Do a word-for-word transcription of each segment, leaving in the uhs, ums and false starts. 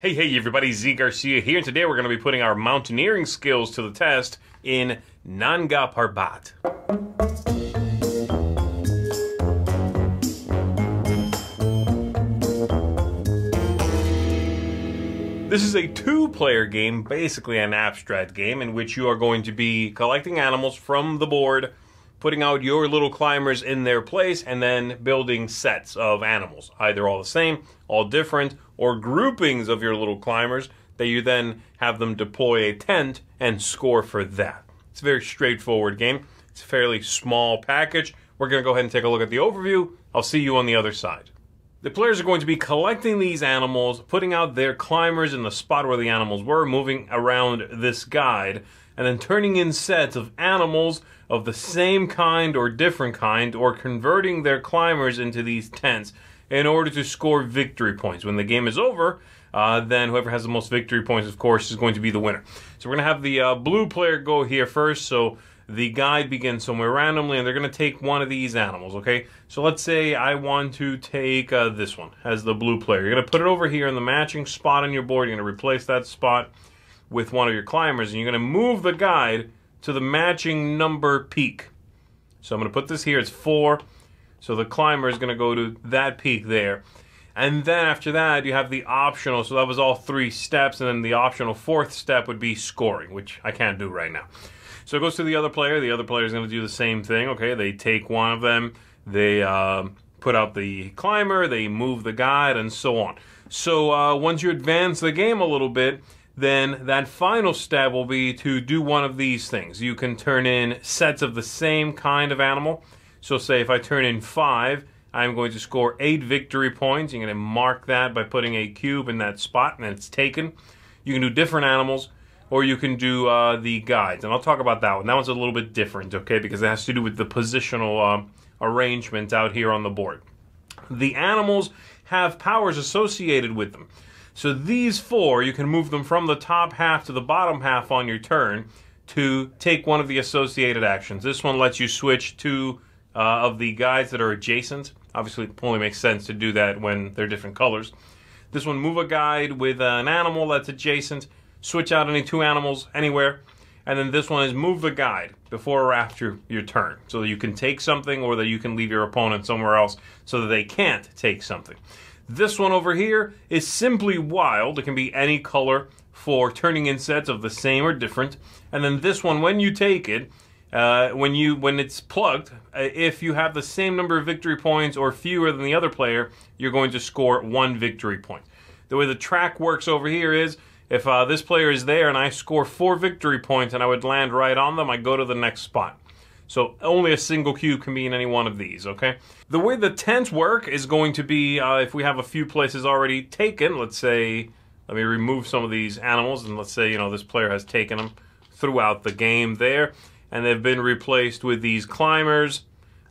Hey, hey everybody, Zee Garcia here, and today we're going to be putting our mountaineering skills to the test in Nanga Parbat. This is a two-player game, basically an abstract game, in which you are going to be collecting animals from the board, putting out your little climbers in their place, and then building sets of animals, either all the same, all different, or groupings of your little climbers that you then have them deploy a tent and score for that. It's a very straightforward game. It's a fairly small package. We're going to go ahead and take a look at the overview. I'll see you on the other side. The players are going to be collecting these animals, putting out their climbers in the spot where the animals were, moving around this guide, and then turning in sets of animals of the same kind or different kind, or converting their climbers into these tents in order to score victory points. When the game is over, uh, then whoever has the most victory points, of course, is going to be the winner. So we're going to have the uh, blue player go here first, so the guide begins somewhere randomly, and they're going to take one of these animals, okay? So let's say I want to take uh, this one as the blue player. You're going to put it over here in the matching spot on your board. You're going to replace that spot with one of your climbers, and you're going to move the guide to the matching number peak. So I'm going to put this here. It's four. So the climber is going to go to that peak there. And then after that, you have the optional. So that was all three steps. And then the optional fourth step would be scoring, which I can't do right now. So it goes to the other player. The other player is going to do the same thing. Okay, they take one of them. They uh, put out the climber. They move the guide and so on. So uh, once you advance the game a little bit, then that final step will be to do one of these things. You can turn in sets of the same kind of animal. So say if I turn in five, I'm going to score eight victory points. You're going to mark that by putting a cube in that spot, and then it's taken. You can do different animals, or you can do uh, the guides. And I'll talk about that one. That one's a little bit different, okay, because it has to do with the positional uh, arrangement out here on the board. The animals have powers associated with them. So these four, you can move them from the top half to the bottom half on your turn to take one of the associated actions. This one lets you switch two uh, of the guides that are adjacent. Obviously, it only makes sense to do that when they're different colors. This one, move a guide with an animal that's adjacent, switch out any two animals anywhere. And then this one is move the guide before or after your turn, so that you can take something or that you can leave your opponent somewhere else so that they can't take something. This one over here is simply wild. It can be any color for turning in sets of the same or different. And then this one, when you take it, uh, when you when it's plugged, if you have the same number of victory points or fewer than the other player, you're going to score one victory point. The way the track works over here is if uh, this player is there and I score four victory points and I would land right on them, I go to the next spot. So only a single cube can be in any one of these, okay? The way the tents work is going to be, uh, if we have a few places already taken, let's say, let me remove some of these animals, and let's say, you know, this player has taken them throughout the game there, and they've been replaced with these climbers,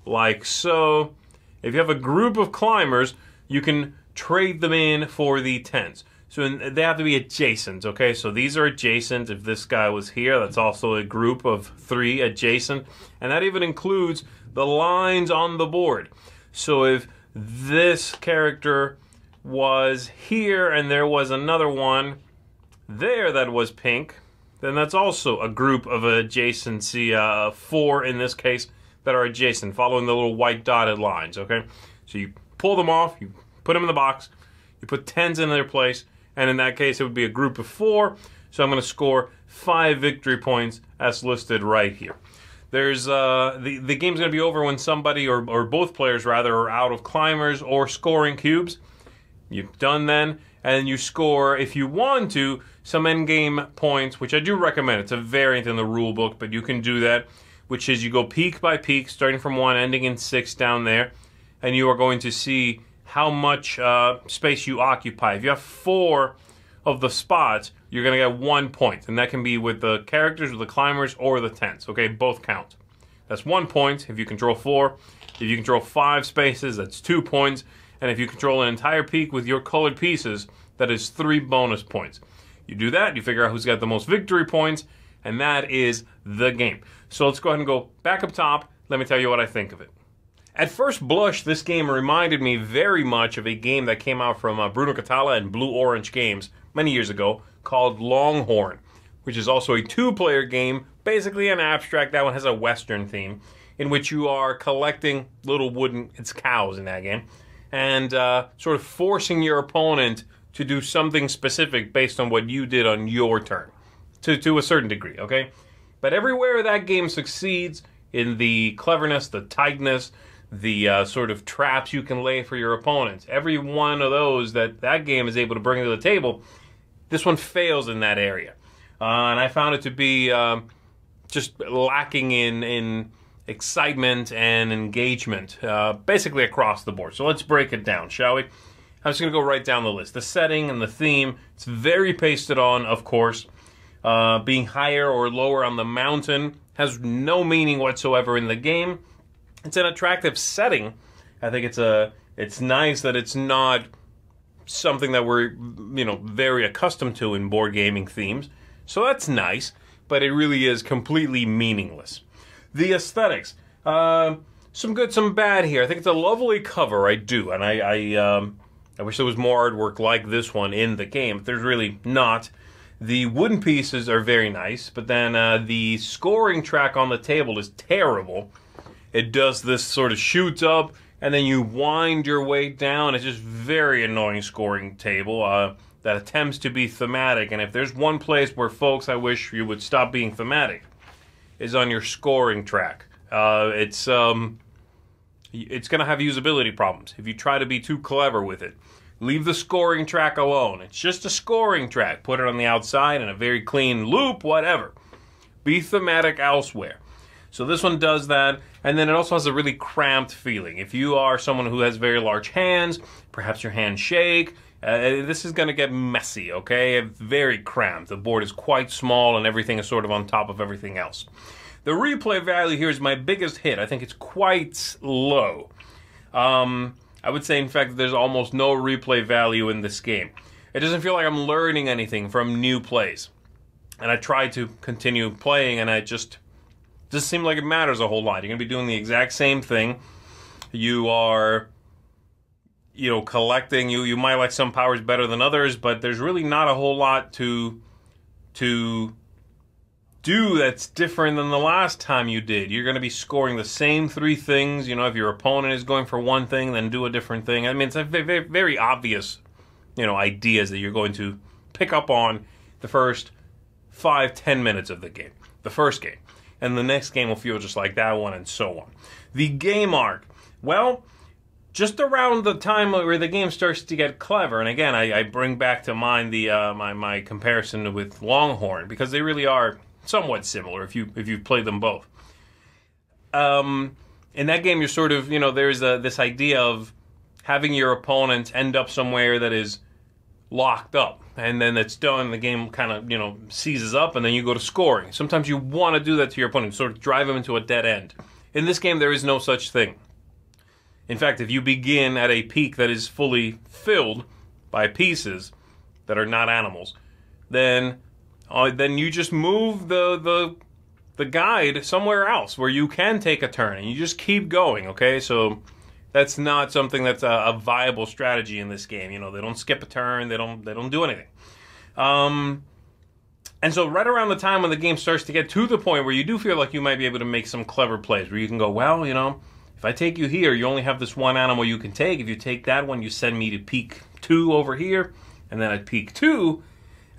like so. If you have a group of climbers, you can trade them in for the tents. So they have to be adjacent, okay? So these are adjacent. If this guy was here, that's also a group of three adjacent. And that even includes the lines on the board. So if this character was here and there was another one there that was pink, then that's also a group of adjacency, uh, four in this case, that are adjacent, following the little white dotted lines, okay? So you pull them off, you put them in the box, you put tens in their place, and in that case, it would be a group of four. So I'm going to score five victory points as listed right here. There's uh, the, the game's going to be over when somebody, or, or both players rather, are out of climbers or scoring cubes. You've done then, and you score, if you want to, some endgame points, which I do recommend. It's a variant in the rule book, but you can do that, which is you go peak by peak, starting from one, ending in six down there, and you are going to see how much uh, space you occupy. If you have four of the spots, you're going to get one point, and that can be with the characters, with the climbers, or the tents. Okay, both count. That's one point if you control four. If you control five spaces, that's two points. And if you control an entire peak with your colored pieces, that is three bonus points. You do that, you figure out who's got the most victory points, and that is the game. So let's go ahead and go back up top. Let me tell you what I think of it. At first blush, this game reminded me very much of a game that came out from uh, Bruno Catala and Blue Orange Games. many years ago called Longhorn, which is also a two-player game, basically an abstract. That one has a Western theme, in which you are collecting little wooden, it's cows in that game, and uh, sort of forcing your opponent to do something specific based on what you did on your turn, to, to a certain degree, okay? But everywhere that game succeeds, in the cleverness, the tightness, the uh, sort of traps you can lay for your opponents, every one of those that that game is able to bring to the table, this one fails in that area. Uh, and I found it to be um, just lacking in, in excitement and engagement, uh, basically across the board. So let's break it down, shall we? I'm just going to go right down the list. The setting and the theme, it's very pasted on, of course. Uh, being higher or lower on the mountain has no meaning whatsoever in the game. It's an attractive setting. I think it's a. It's nice that it's not something that we're, you know, very accustomed to in board gaming themes. So that's nice, but it really is completely meaningless. The aesthetics, uh, some good, some bad here. I think it's a lovely cover. I do, and I. I um, I wish there was more artwork like this one in the game, but there's really not. The wooden pieces are very nice, but then uh, the scoring track on the table is terrible. It does this sort of shoots up, and then you wind your way down. It's just very annoying scoring table uh, that attempts to be thematic. And if there's one place where, folks, I wish you would stop being thematic, is on your scoring track. Uh, it's... Um, It's going to have usability problems if you try to be too clever with it. Leave the scoring track alone. It's just a scoring track. Put it on the outside in a very clean loop, whatever. Be thematic elsewhere. So this one does that, and then it also has a really cramped feeling. If you are someone who has very large hands, perhaps your hands shake, uh, this is going to get messy, okay? Very cramped. The board is quite small, and everything is sort of on top of everything else. The replay value here is my biggest hit. I think it's quite low. Um, I would say, in fact, there's almost no replay value in this game. It doesn't feel like I'm learning anything from new plays. And I try to continue playing, and I just... It doesn't seem like it matters a whole lot. You're going to be doing the exact same thing. You are, you know, collecting. You, you might like some powers better than others, but there's really not a whole lot to... to do that's different than the last time you did. You're going to be scoring the same three things. You know, if your opponent is going for one thing, then do a different thing. I mean, it's a very, very obvious, you know, ideas that you're going to pick up on the first five, ten minutes of the game, the first game. And the next game will feel just like that one, and so on. The game arc. Well, just around the time where the game starts to get clever, and again, I, I bring back to mind the uh, my, my comparison with Longhorn, because they really are... somewhat similar if you if you've played them both. Um, in that game, you're sort of, you know, there's a, this idea of having your opponent end up somewhere that is locked up, and then it's done. The game kind of, you know, seizes up, and then you go to scoring. Sometimes you want to do that to your opponent, sort of drive them into a dead end. In this game, there is no such thing. In fact, if you begin at a peak that is fully filled by pieces that are not animals, then Uh, then you just move the, the the guide somewhere else where you can take a turn, and you just keep going, okay? So that's not something that's a, a viable strategy in this game. You know, they don't skip a turn, they don't they don't do anything. Um, and so right around the time when the game starts to get to the point where you do feel like you might be able to make some clever plays, where you can go, well, you know, if I take you here, you only have this one animal you can take. If you take that one, you send me to peak two over here, and then at peak two,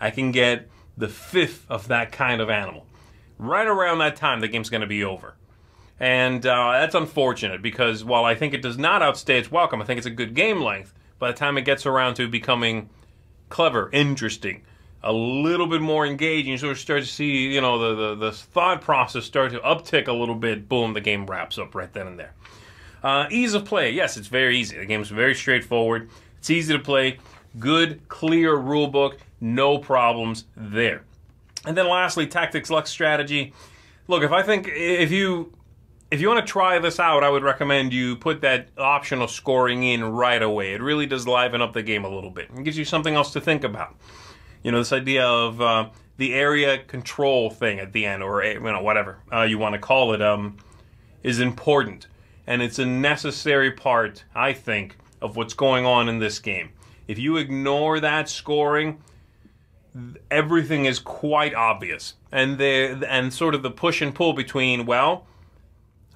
I can get the fifth of that kind of animal. Right around that time, the game's going to be over. And uh, that's unfortunate, because while I think it does not outstay its welcome, I think it's a good game length, by the time it gets around to becoming clever, interesting, a little bit more engaging, you sort of start to see, you know, the, the, the thought process start to uptick a little bit, boom, the game wraps up right then and there. Uh, ease of play, yes, it's very easy. The game's very straightforward. It's easy to play. Good, clear rule book. No problems there. And then lastly, tactics, luck, strategy. Look, if I think if you if you want to try this out, I would recommend you put that optional scoring in right away. It really does liven up the game a little bit. It gives you something else to think about. You know, this idea of uh, the area control thing at the end, or you know, whatever uh, you want to call it, um, is important, and it's a necessary part, I think, of what's going on in this game. If you ignore that scoring, everything is quite obvious, and there and sort of the push and pull between, well,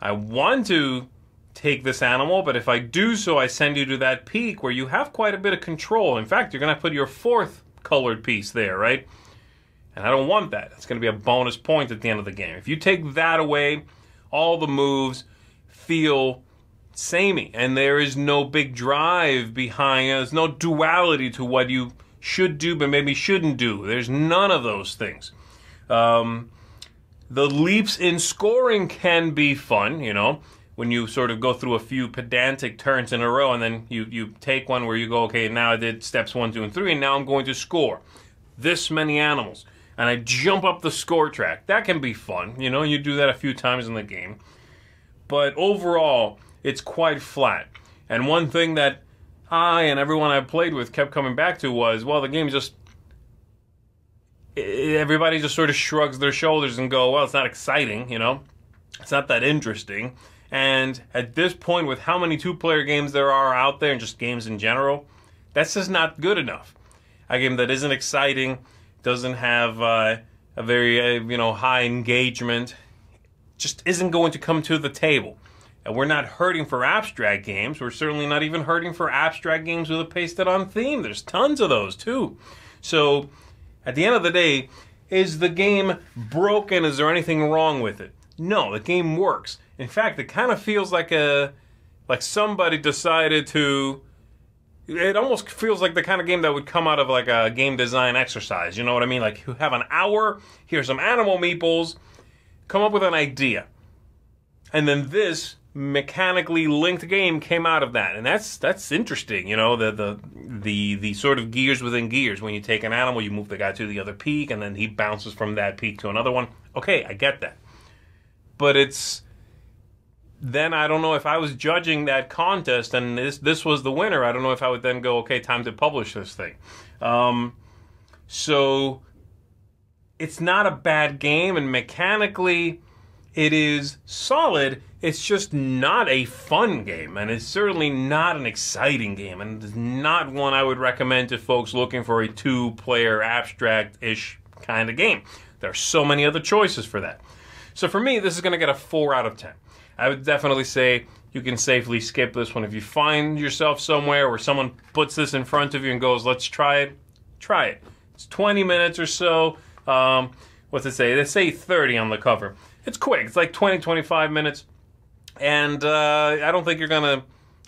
I want to take this animal, but if I do so, I send you to that peak where you have quite a bit of control. In fact, you're going to put your fourth colored piece there, right? And I don't want that. That's going to be a bonus point at the end of the game. If you take that away, all the moves feel samey, and there is no big drive behind it. There's no duality to what you should do but maybe shouldn't do. There's none of those things. Um, the leaps in scoring can be fun, you know, when you sort of go through a few pedantic turns in a row, and then you, you take one where you go, okay, now I did steps one, two, and three, and now I'm going to score this many animals. And I jump up the score track. That can be fun, you know, you do that a few times in the game. But overall, it's quite flat. And one thing that I and everyone I played with kept coming back to was, well, the game just... everybody just sort of shrugs their shoulders and go, well, it's not exciting, you know? It's not that interesting. And at this point, with how many two-player games there are out there, and just games in general, that's just not good enough. A game that isn't exciting, doesn't have uh, a very, uh, you know, high engagement, just isn't going to come to the table. And we're not hurting for abstract games. We're certainly not even hurting for abstract games with a pasted-on theme. There's tons of those, too. So, at the end of the day, is the game broken? Is there anything wrong with it? No, the game works. In fact, it kind of feels like a... like somebody decided to... it almost feels like the kind of game that would come out of like a game design exercise. You know what I mean? Like, you have an hour, here's some animal meeples, come up with an idea. And then this... mechanically linked game came out of that, and that's that's interesting, you know, the the the the sort of gears within gears. When you take an animal, you move the guy to the other peak, and then he bounces from that peak to another one. Okay, I get that, but it's then I don't know if I was judging that contest and this this was the winner. I don't know if I would then go, okay, time to publish this thing. Um, so it's not a bad game, and mechanically it is solid. It's just not a fun game, and it's certainly not an exciting game, and it's not one I would recommend to folks looking for a two-player abstract-ish kind of game. There are so many other choices for that. So for me, this is going to get a four out of ten. I would definitely say you can safely skip this one. If you find yourself somewhere where someone puts this in front of you and goes, let's try it, try it. It's twenty minutes or so. Um, what's it say? They say thirty on the cover. It's quick. It's like twenty, twenty-five minutes. And uh, I don't think you're going to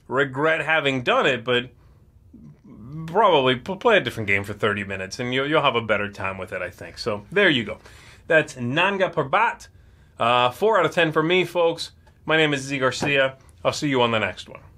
regret having done it, but probably play a different game for thirty minutes, and you'll, you'll have a better time with it, I think. So there you go. That's Nanga Parbat. Uh, four out of ten for me, folks. My name is Zee Garcia. I'll see you on the next one.